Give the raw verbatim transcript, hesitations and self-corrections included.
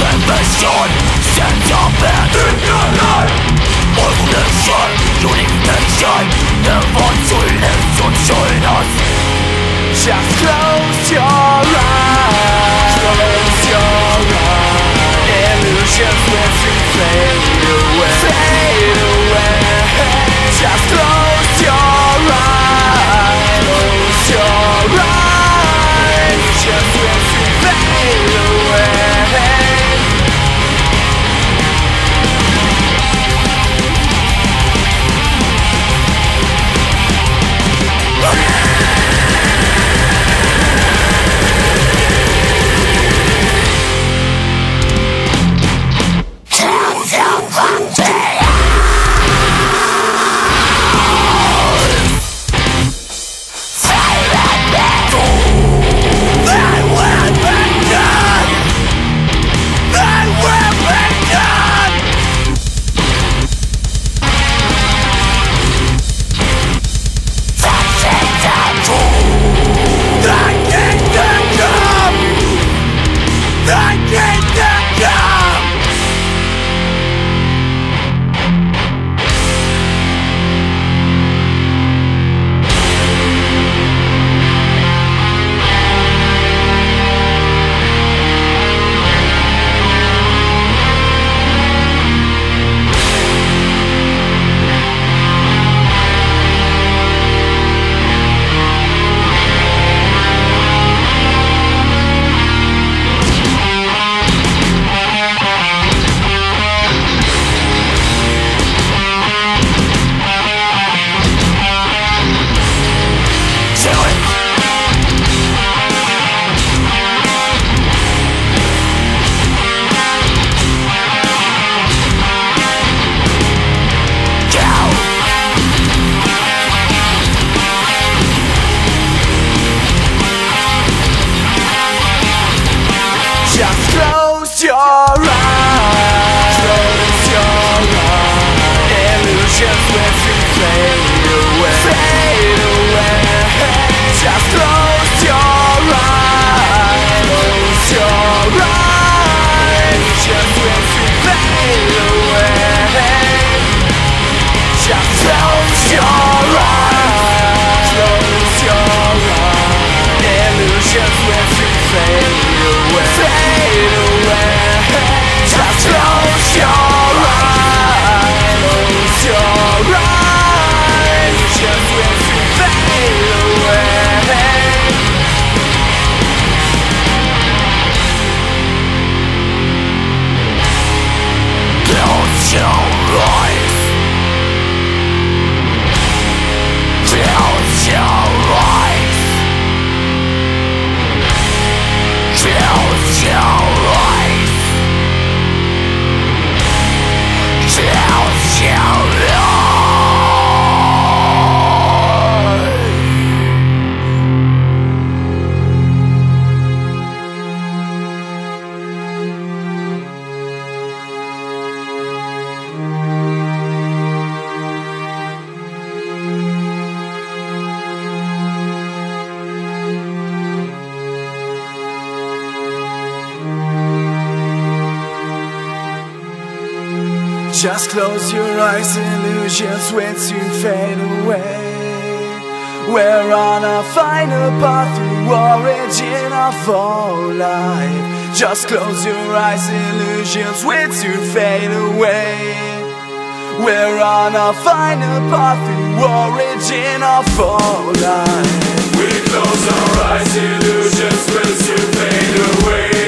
salvation sends a man ignorant. Evolution, unique nation, never to live to join us. Just close your eyes, close your eyes. Illusions will soon fade away, fade away. Just close your eyes, close your eyes. Illusions will soon fade away. Just close your eyes, illusions will soon fade away. We're on our final path through origin of all life. Just close your eyes, illusions will soon fade away. We're on our final path through origin of all life. We close our eyes, illusions will soon fade away.